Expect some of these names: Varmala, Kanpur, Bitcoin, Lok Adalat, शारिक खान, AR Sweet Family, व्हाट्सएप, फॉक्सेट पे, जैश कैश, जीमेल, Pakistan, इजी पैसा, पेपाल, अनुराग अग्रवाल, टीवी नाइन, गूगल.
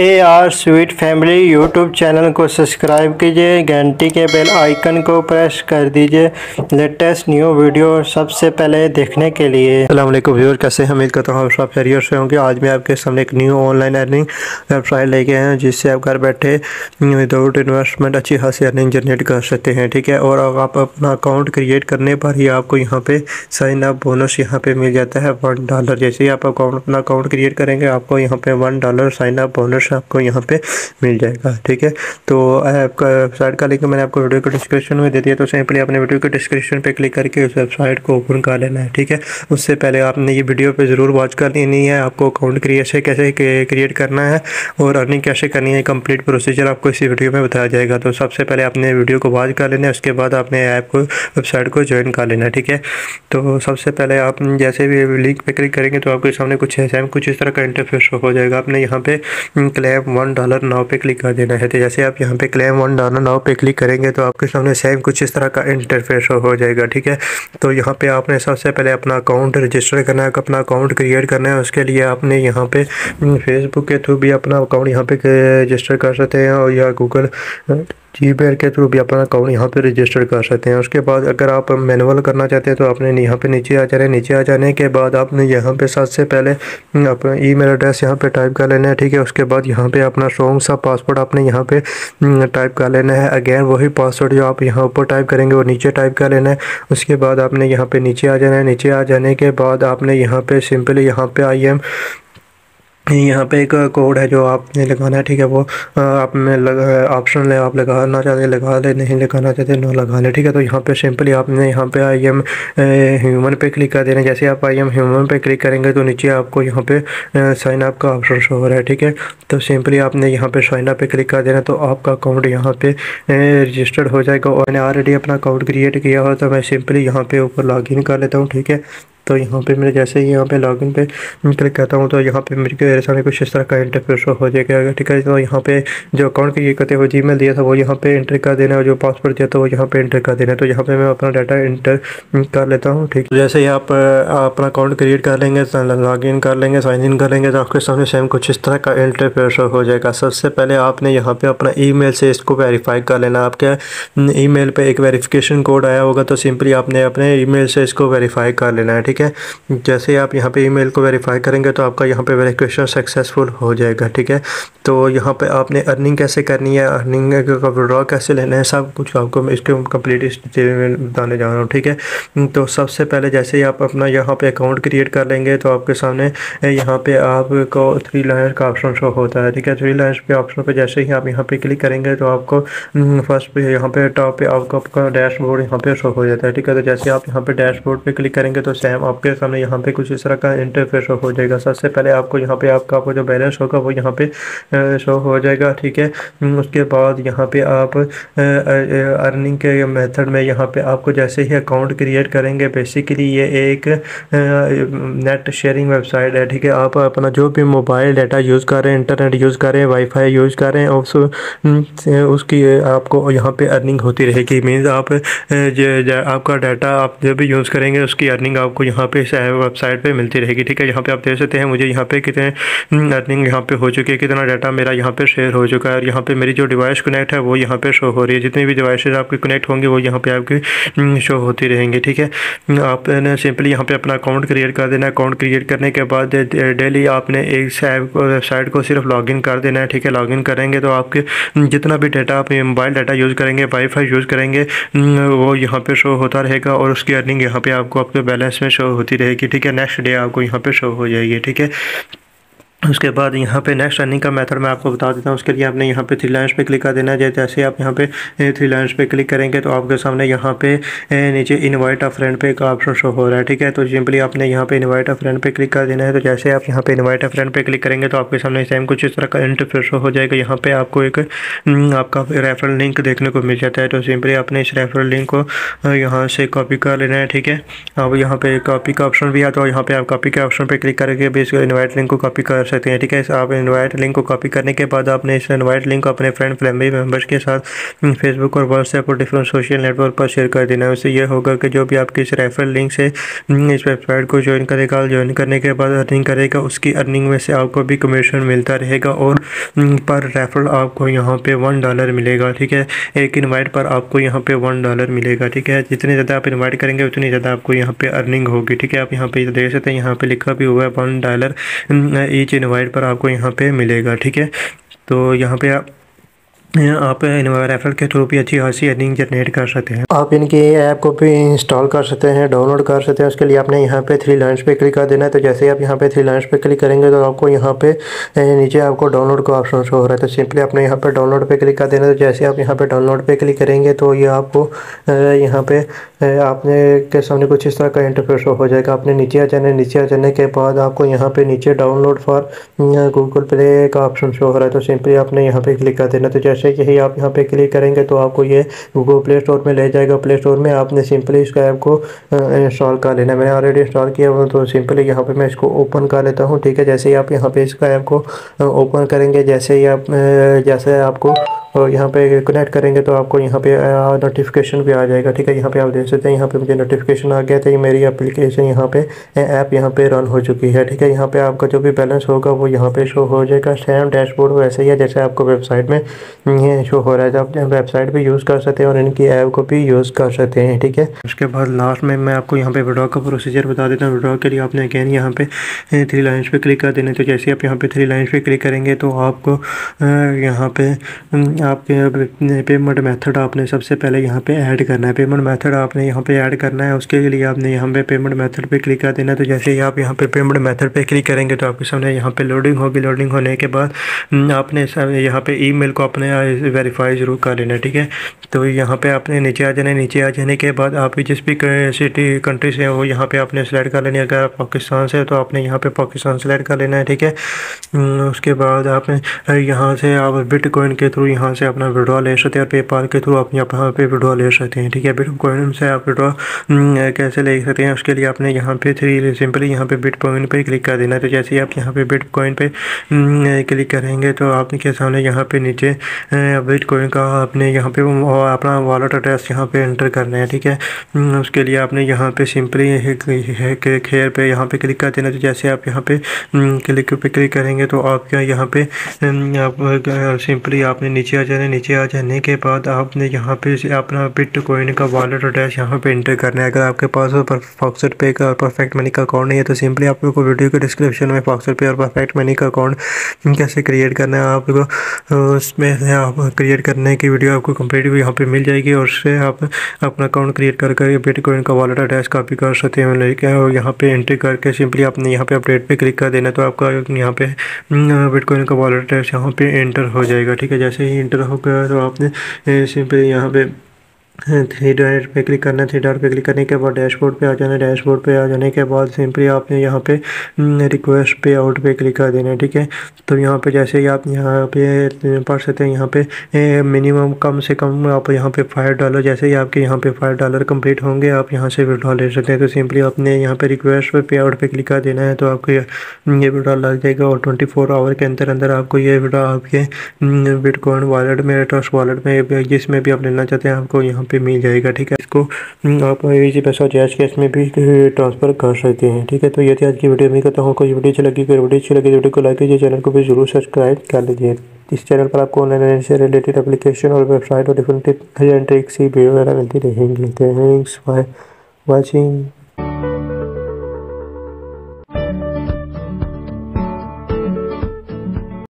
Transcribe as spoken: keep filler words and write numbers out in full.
ए R sweet family YouTube channel को subscribe कीजिए, घंटी के बेल आइकन को प्रेस कर दीजिए लेटेस्ट न्यू वीडियो सबसे पहले देखने के लिए। अस्सलाम वालेकुम व्यूअर्स, कैसे हैं? उम्मीद करता हूँ आप सब खैरियत से होंगे। आज मैं आपके सामने एक न्यू ऑनलाइन अर्निंग वेबसाइट लेके आया हूँ जिससे आप घर बैठे विदाउट इन्वेस्टमेंट अच्छी खासी अर्निंग जनरेट कर सकते हैं, ठीक है। और आप अपना अकाउंट क्रिएट करने पर ही आपको यहाँ पर साइन अप बोनस यहाँ पर मिल जाता है वन डॉलर। जैसे ही आप अकाउंट अपना अकाउंट क्रिएट करेंगे आपको यहाँ पर one dollar sign up bonus आपको यहाँ पे मिल जाएगा, ठीक है। तो ऐप का वेबसाइट का लिंक मैंने आपको वीडियो के डिस्क्रिप्शन में दे दिया, तो सिंपली आपने वीडियो के डिस्क्रिप्शन पे क्लिक करके उस वेबसाइट को ओपन कर लेना है, ठीक है। उससे पहले आपने ये वीडियो पे ज़रूर वॉच कर लेनी है, आपको अकाउंट क्रिएशन कैसे क्रिएट करना है और अर्निंग कैसे करनी है, कंप्लीट प्रोसीजर आपको इसी वीडियो में बताया जाएगा। तो सबसे पहले आपने वीडियो को वॉच कर लेना है, उसके बाद आपने ऐप को वेबसाइट को ज्वाइन कर लेना है, ठीक है। तो सबसे पहले आप जैसे भी लिंक पर क्लिक करेंगे तो आपके सामने कुछ ऐसा कुछ इस तरह का इंटरफेस हो जाएगा। आपने यहाँ पे क्लेम वन डॉलर नाउ पे क्लिक कर देना है। तो जैसे आप यहाँ पे क्लेम वन डॉलर नाउ पे क्लिक करेंगे तो आपके सामने सेम कुछ इस तरह का इंटरफेस हो जाएगा, ठीक है। तो यहाँ पे आपने सबसे पहले अपना अकाउंट रजिस्टर करना है, अपना अकाउंट क्रिएट करना है। उसके लिए आपने यहाँ पे फेसबुक के थ्रू भी अपना अकाउंट यहाँ पे रजिस्टर कर सकते हैं और या गूगल जीमेल के थ्रू भी अपना अकाउंट यहाँ पे रजिस्टर कर सकते हैं। उसके बाद अगर आप मैनुअल करना चाहते हैं तो आपने यहाँ पे नीचे आ जाना है। नीचे आ जाने के बाद आपने यहाँ पे सबसे पहले अपना ईमेल एड्रेस यहाँ पे टाइप कर लेना है, ठीक है। उसके बाद यहाँ पे अपना स्ट्रॉन्ग सा पासवर्ड आपने यहाँ पे टाइप कर लेना है। अगेन वही पासवर्ड जो आप यहाँ ऊपर टाइप करेंगे वो नीचे टाइप कर लेना है। उसके बाद आपने यहाँ पर नीचे आ जाना है। नीचे आ जाने के बाद आपने यहाँ पर सिंपली यहाँ पर आई एम यहाँ पे एक कोड है जो आपने लगाना है, ठीक है। वो आप में लगा ऑप्शन है, आप लगाना चाहते लगा ले, नहीं लगाना चाहते नो लगा ले, ठीक है। तो यहाँ पे सिंपली आपने यहाँ पे आई एम ह्यूमन पे क्लिक कर देना है। जैसे आप आई एम ह्यूमन पे क्लिक करेंगे तो नीचे आपको यहाँ पे साइन अप का ऑप्शन शो हो रहा है, ठीक है। तो सिंपली आपने यहाँ पर साइन अप पे क्लिक कर देना, तो आपका अकाउंट यहाँ पर रजिस्टर्ड हो जाएगा। और मैंने ऑलरेडी अपना अकाउंट क्रिएट किया हुआ तो मैं सिंपली यहाँ पर ऊपर लॉग इन कर लेता हूँ, ठीक है। तो यहाँ पे मैं जैसे ही यहाँ पे लॉगिन पे क्लिक करता हूँ तो यहाँ पे मेरे सामने कुछ इस तरह का इंटरफेस हो जाएगा, ठीक है। तो यहाँ पे जो अकाउंट क्रिएट करते हुए जीमेल दिया था वो यहाँ पे एंटर कर देना है, जो पासवर्ड दिया था वो यहाँ पे एंटर कर देना है। तो यहाँ पे मैं अपना डाटा एंटर कर लेता हूँ, ठीक है। जैसे ही आप अपना अकाउंट क्रिएट कर लेंगे, लॉग इन कर लेंगे, साइन इन कर लेंगे तो आपके सामने सेम कुछ इस तरह का इंटरफेस हो जाएगा। सबसे पहले आपने यहाँ पर अपना ई मेल से इसको वेरीफाई कर लेना। आपके ई मेल पर एक वेरीफिकेशन कोड आया होगा तो सिंपली आपने अपने ई मेल से इसको वेरीफाई कर लेना है, ठीक है। जैसे आप यहाँ पे ईमेल को वेरीफाई करेंगे तो आपका यहाँ पे वेरिफिकेशन सक्सेसफुल हो जाएगा, ठीक है। तो यहाँ पे आपने अर्निंग कैसे करनी है, अर्निंग का विड्रॉ कैसे लेना है, सब कुछ आपको इसके कंप्लीट डिटेल में बताने जा रहा हूँ, ठीक है। तो सबसे पहले जैसे ही आप अपना यहाँ पे अकाउंट क्रिएट कर लेंगे तो आपके सामने यहाँ पे आपको थ्री लाइन्स का ऑप्शन शो होता है, ठीक है। थ्री लाइन्स पे ऑप्शन पर जैसे ही आप यहाँ पे क्लिक करेंगे तो आपको फर्स्ट पे यहाँ पे टॉप पे आपका डैशबोर्ड यहाँ पे शो हो जाता है, ठीक है। तो जैसे आप यहाँ पे डैशबोर्ड पे क्लिक करेंगे तो सेम आपके सामने यहाँ पे कुछ इस तरह का इंटरफेस हो जाएगा। सबसे पहले आपको यहाँ पे आपका आपको जो बैलेंस होगा वो यहाँ पे शो हो जाएगा, ठीक है। उसके बाद यहाँ पे आप अर्निंग के मेथड में यहाँ पे आपको जैसे ही अकाउंट क्रिएट करेंगे, बेसिकली ये एक नेट शेयरिंग वेबसाइट है, ठीक है। आप अपना जो भी मोबाइल डाटा यूज़ कर रहे हैं, इंटरनेट यूज़ कर रहे हैं, वाईफाई यूज़ कर रहे हैं, उससे उसकी आपको यहाँ पर अर्निंग होती रहेगी। मीन्स आप आपका डाटा आप जो भी यूज़ करेंगे उसकी अर्निंग आपको यहाँ पे इस वेबसाइट पे मिलती रहेगी, ठीक है। यहाँ पे आप देख सकते हैं मुझे यहाँ पे कितने अर्निंग यहाँ पे हो चुकी है, कितना डाटा मेरा यहाँ पे शेयर हो चुका है। और यहाँ पे मेरी जो डिवाइस कनेक्ट है वो यहाँ पे शो हो रही है, जितनी भी डिवाइसेस आपकी कनेक्ट होंगी वो यहाँ पे आपकी शो होती रहेंगी, ठीक है। आपने सिंपली यहाँ पर अपना अकाउंट क्रिएट कर देना। अकाउंट क्रिएट करने के बाद डेली आपने इस वेबसाइट को सिर्फ लॉग इन कर देना है, ठीक है। लॉग इन करेंगे तो आपके जितना भी डाटा आप मोबाइल डाटा यूज़ करेंगे, वाईफाई यूज़ करेंगे, वो यहाँ पर शो होता रहेगा और उसकी अर्निंग यहाँ पर आपको आपके बैलेंस में शो होती रहेगी, ठीक है। नेक्स्ट डे आपको यहाँ पे शो हो जाएगी, ठीक है। उसके बाद यहाँ पे नेक्स्ट अर्निंग का मेथड मैं आपको बता देता हूँ। उसके लिए आपने यहाँ पे थ्री लाइन्स पे क्लिक कर देना है। जैसे आप यहाँ पे थ्री लाइन्स पे क्लिक करेंगे तो आपके सामने यहाँ पे नीचे इनवाइट अ फ्रेंड पे एक ऑप्शन शो हो रहा है, ठीक है। तो सिंपली आपने यहाँ पे इनवाइट अ फ्रेंड पे क्लिक कर देना है। तो जैसे आप यहाँ पे इनवाइट अ फ्रेंड पे क्लिक करेंगे तो आपके सामने सेम कुछ इस तरह का इंटरफेस शो हो जाएगा। यहाँ पर आपको एक आपका रेफरल लिंक देखने को मिल जाता है, तो सिंपली आपने इस रेफरल लिंक को यहाँ से कॉपी कर लेना है, ठीक है। अब यहाँ पर कॉपी का ऑप्शन भी आता है, यहाँ पर आप कॉपी के ऑप्शन पर क्लिक करके भी इस इनवाइट लिंक को कॉपी कर सकते हैं। ठीक है, आप इनवाइट लिंक को कॉपी करने के बाद आपने इस इनवाइट लिंक को अपने फ्रेंड फैमिली मेम्बर्स के साथ फेसबुक और व्हाट्सएप और डिफरेंट सोशल नेटवर्क पर शेयर कर देना है। उससे यह होगा कि जो भी आपके इस रेफरल लिंक से इस वेबसाइट को ज्वाइन करेगा, ज्वाइन करने के बाद अर्निंग करेगा, उसकी अर्निंग में से आपको भी कमीशन मिलता रहेगा और पर रेफरल आपको यहाँ पे वन डॉलर मिलेगा। ठीक है, एक इनवाइट पर आपको यहाँ पे वन डॉलर मिलेगा। ठीक है, जितने ज़्यादा आप इनवाइट करेंगे उतनी ज़्यादा आपको यहाँ पे अर्निंग होगी। ठीक है, आप यहाँ पे देख सकते हैं, यहाँ पे लिखा भी हुआ है वन डॉलर ईच इनवाइट पर आपको यहाँ पे मिलेगा। ठीक है, तो यहाँ पे आप आप रेफरल के थ्रू भी अच्छी खासी अर्निंग जनरेट कर सकते हैं। आप इनकी ऐप को भी इंस्टॉल कर सकते हैं, डाउनलोड कर सकते हैं। उसके लिए आपने यहाँ पे थ्री लाइंस पे क्लिक कर देना है। तो जैसे ही आप यहाँ पे थ्री लाइंस पे क्लिक करेंगे तो आपको यहाँ पे नीचे आपको डाउनलोड का ऑप्शन शो हो रहा है। तो सिंपली आपने यहाँ पर डाउनलोड पर क्लिक कर देना है। तो जैसे आप यहाँ पर डाउनलोड पर क्लिक करेंगे तो ये आपको यहाँ पर आपने के सामने कुछ इस तरह का इंटरफेस हो जाएगा। आपने नीचे आ जाने नीचे आ जाने के बाद आपको यहाँ पर नीचे डाउनलोड फॉर गूगल प्ले का ऑप्शन शो हो रहा है। तो सिंपली आपने यहाँ पर क्लिक कर देना। तो जैसे ही आप यहाँ पे क्लिक करेंगे तो आपको ये गूगल प्ले स्टोर में ले जाएगा। प्ले स्टोर में आपने सिंपली इसका ऐप को इंस्टॉल कर लेना। मैंने ऑलरेडी इंस्टॉल किया हुआ, तो सिंपली यहाँ पे मैं इसको ओपन कर लेता हूँ। ठीक है, जैसे ही आप यहाँ पे इसका ऐप को ओपन करेंगे, जैसे ही आप जैसे आपको और यहाँ पे कनेक्ट करेंगे तो आपको यहाँ पे नोटिफिकेशन भी आ जाएगा। ठीक है, यहाँ पे आप देख सकते हैं, यहाँ पे मुझे नोटिफिकेशन आ गया था, ये मेरी एप्लीकेशन यहाँ पे ऐप यहाँ पे रन हो चुकी है। ठीक है, यहाँ पे आपका जो भी बैलेंस होगा वो यहाँ पे शो हो जाएगा। सेम डैशबोर्ड वैसे ही है जैसे आपको वेबसाइट में ये शो हो रहा है। आप वेबसाइट भी यूज़ कर सकते हैं और इनकी ऐप को भी यूज़ कर सकते हैं। ठीक है, उसके बाद लास्ट में मैं आपको यहाँ पर विड्रॉ का प्रोसीजर बता देता हूँ। विड्रॉ के लिए आपने अगेन यहाँ पर थ्री लाइन्स पर क्लिक कर देना। तो जैसे आप यहाँ पर थ्री लाइन्स पर क्लिक करेंगे तो आपको यहाँ पर आपके पेमेंट मेथड आपने सबसे पहले यहाँ पे ऐड करना है। पेमेंट मेथड आपने यहाँ पे ऐड करना है, उसके लिए आपने यहाँ पे पेमेंट मेथड पे क्लिक कर देना है। तो जैसे ही आप यहाँ पे पेमेंट मेथड पे क्लिक करेंगे तो आपके सामने यहाँ पे लोडिंग होगी। लोडिंग होने के बाद आपने यहाँ पे ईमेल को अपने वेरीफाई ज़रूर कर लेना। ठीक है, तो यहाँ पर आपने नीचे आ जाना। नीचे आ जाने के बाद आप जिस भी सिटी कंट्री से हो यहाँ पर आपने सेलेक्ट कर लेनी है। अगर आप पाकिस्तान से हो तो आपने यहाँ पर पाकिस्तान सेलेक्ट कर लेना है। ठीक है, उसके बाद आपने यहाँ से आप बिटकॉइन के थ्रू यहाँ से अपना विड्रॉ ले सकते हैं और पेपाल के थ्रू आप यहाँ पे विड्रॉ ले सकते हैं। ठीक है, बिटकॉइन से आप विड्रॉ कैसे ले सकते हैं, उसके लिए आपने यहाँ पे थ्री सिंपली यहाँ पे बिटकॉइन पे क्लिक कर देना है। तो जैसे ही आप यहाँ पे बिटकॉइन पे क्लिक करेंगे तो आपके सामने यहाँ पे नीचे बिटकॉइन का आपने यहाँ पे अपना वॉलेट एड्रेस यहाँ पे एंटर करना है। ठीक है, उसके लिए आपने यहाँ पर सिंपली हेयर पे यहाँ पर क्लिक कर देना। तो जैसे आप यहाँ पे क्लिक पे क्लिक करेंगे तो आपके यहाँ पे सिंपली आपने नीचे आ जाने नीचे आ जाने के बाद आपने यहाँ पे अपना बिटकॉइन का वॉलेट एड्रेस यहाँ पे एंटर करना है। अगर आपके पास फॉक्सेट पे का और परफेक्ट मनी का अकाउंट नहीं है तो सिंपली आपको वीडियो के डिस्क्रिप्शन में फॉक्सेट पे और परफेक्ट मनी का अकाउंट कैसे क्रिएट करना है आपको उसमें आप क्रिएट करने की वीडियो आपको कंप्लीट भी यहाँ पर मिल जाएगी और उससे आप अपना अकाउंट क्रिएट कर कर बिटकॉइन का वॉलेट एड्रेस कापी कर सकते हैं लेकर और यहाँ पर एंट्री करके सिंपली आपने यहाँ पर अपडेट पर क्लिक कर देना। तो आपका यहाँ पर बिटकॉइन का वॉलेट एड्रेस यहाँ पर एंटर हो जाएगा। ठीक है, जैसे ही इंटर हो गया तो आपने सिंपली यहाँ पे थ्री डॉट पे क्लिक करना है। थ्री डॉट पे क्लिक करने के बाद डैशबोर्ड पे आ जाना है। डैशबोर्ड पे आ जाने के बाद सिंपली आपने यहाँ पे रिक्वेस्ट पे आउट पे क्लिक कर देना है। ठीक है, तो यहाँ पे जैसे ही आप यहाँ पे पढ़ सकते हैं यहाँ पे मिनिमम कम से कम आप यहाँ पे फाइव डॉलर जैसे ही आपके यहाँ पे फाइव डॉलर कंप्लीट होंगे आप यहाँ से विड्रॉ ले सकते हैं। तो सिंपली आपने यहाँ पर रिक्वेस्ट पे आउट पे क्लिक कर देना है तो आपको ये विड्रॉ लग जाएगा और ट्वेंटी फोर आवर के अंदर अंदर आपको ये विड्रॉ आपके बिटकॉइन वॉलेट में ट्रस्ट वॉलेट में जिसमें भी आप लेना चाहते हैं आपको यहाँ पे मिल जाएगा। ठीक है, इसको आप इजी पैसा जैश कैश में भी ट्रांसफर कर सकते हैं। ठीक है, तो ये थी आज की वीडियो। मैं कहता हूँ कोई वीडियो अच्छी लगी वीडियो अच्छी लगी वीडियो को लाइक कीजिए, चैनल को भी जरूर सब्सक्राइब कर लीजिए। इस चैनल पर आपको ऑनलाइन से रिलेटेड एप्लीकेशन और वेबसाइट और डिफरेंट टिप्स एंड ट्रिक्स ही वीडियो वगैरह मिलती रहेंगी। Thanks for watching.